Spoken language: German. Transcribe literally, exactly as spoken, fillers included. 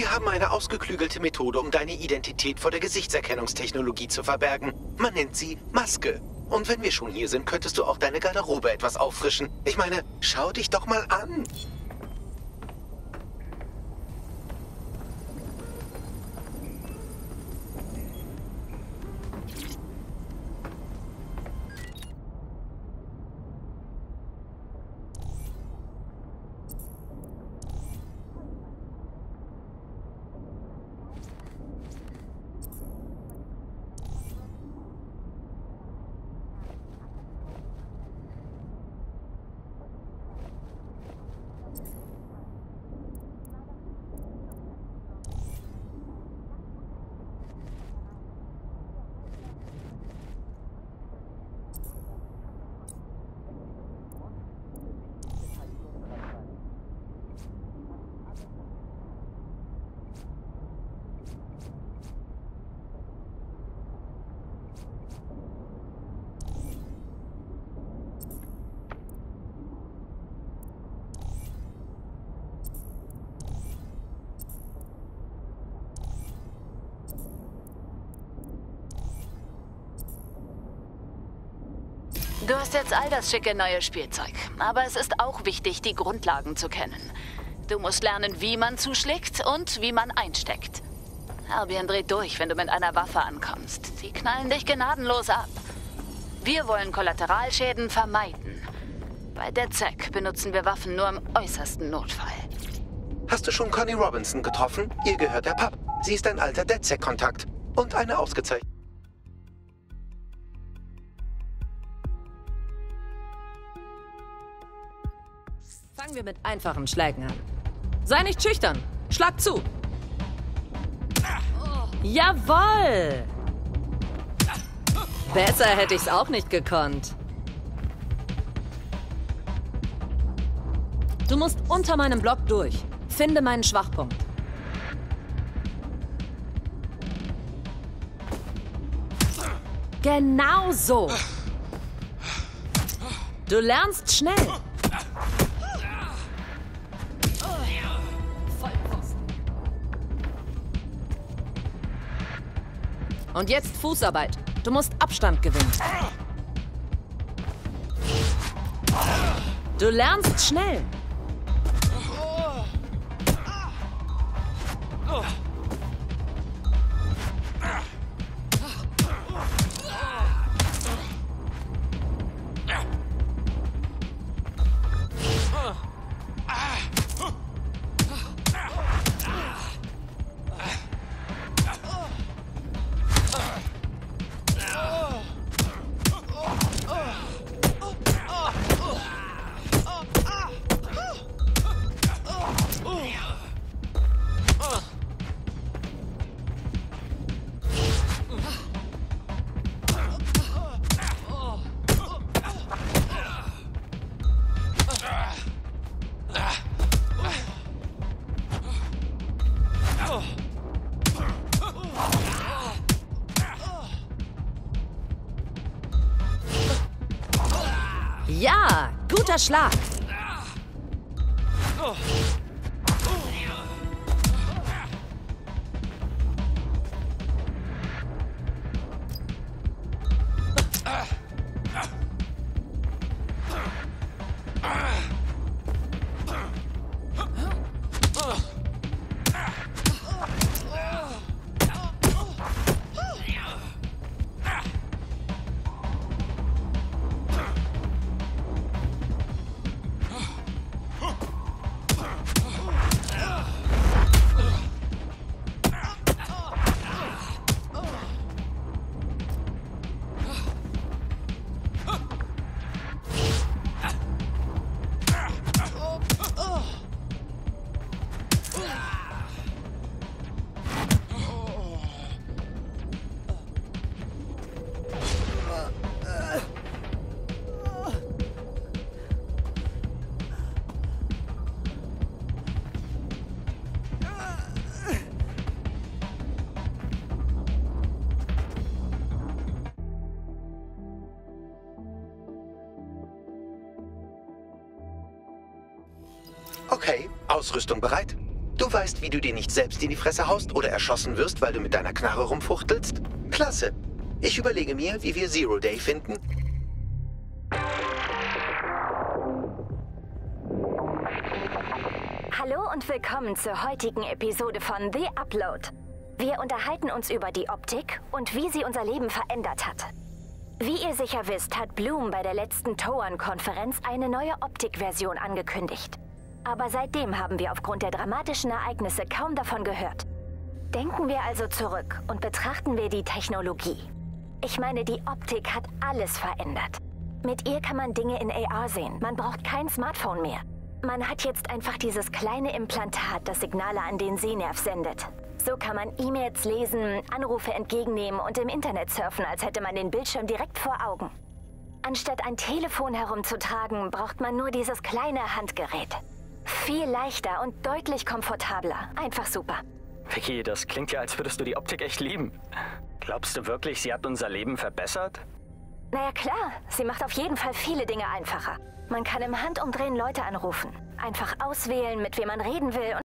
Wir haben eine ausgeklügelte Methode, um deine Identität vor der Gesichtserkennungstechnologie zu verbergen. Man nennt sie Maske. Und wenn wir schon hier sind, könntest du auch deine Garderobe etwas auffrischen. Ich meine, schau dich doch mal an. Du hast jetzt all das schicke neue Spielzeug, aber es ist auch wichtig, die Grundlagen zu kennen. Du musst lernen, wie man zuschlägt und wie man einsteckt. Albion dreht durch, wenn du mit einer Waffe ankommst. Die knallen dich gnadenlos ab. Wir wollen Kollateralschäden vermeiden. Bei DedSec benutzen wir Waffen nur im äußersten Notfall. Hast du schon Connie Robinson getroffen? Ihr gehört der Pub. Sie ist ein alter DedSec-Kontakt und eine ausgezeichnete. Fangen wir mit einfachen Schlägen an. Sei nicht schüchtern. Schlag zu. Oh. Jawoll! Besser hätte ich's auch nicht gekonnt. Du musst unter meinem Block durch. Finde meinen Schwachpunkt. Genau so. Du lernst schnell. Und jetzt Fußarbeit. Du musst Abstand gewinnen. Du lernst schnell. Ja, guter Schlag. Okay, Ausrüstung bereit? Du weißt, wie du dir nicht selbst in die Fresse haust oder erschossen wirst, weil du mit deiner Knarre rumfuchtelst? Klasse. Ich überlege mir, wie wir Zero Day finden. Hallo und willkommen zur heutigen Episode von The Upload. Wir unterhalten uns über die Optik und wie sie unser Leben verändert hat. Wie ihr sicher wisst, hat Bloom bei der letzten T O A N-Konferenz eine neue Optik-Version angekündigt. Aber seitdem haben wir aufgrund der dramatischen Ereignisse kaum davon gehört. Denken wir also zurück und betrachten wir die Technologie. Ich meine, die Optik hat alles verändert. Mit ihr kann man Dinge in A R sehen, man braucht kein Smartphone mehr. Man hat jetzt einfach dieses kleine Implantat, das Signale an den Sehnerv sendet. So kann man E-Mails lesen, Anrufe entgegennehmen und im Internet surfen, als hätte man den Bildschirm direkt vor Augen. Anstatt ein Telefon herumzutragen, braucht man nur dieses kleine Handgerät. Viel leichter und deutlich komfortabler. Einfach super. Vicky, das klingt ja, als würdest du die Optik echt lieben. Glaubst du wirklich, sie hat unser Leben verbessert? Naja klar, sie macht auf jeden Fall viele Dinge einfacher. Man kann im Handumdrehen Leute anrufen, einfach auswählen, mit wem man reden will und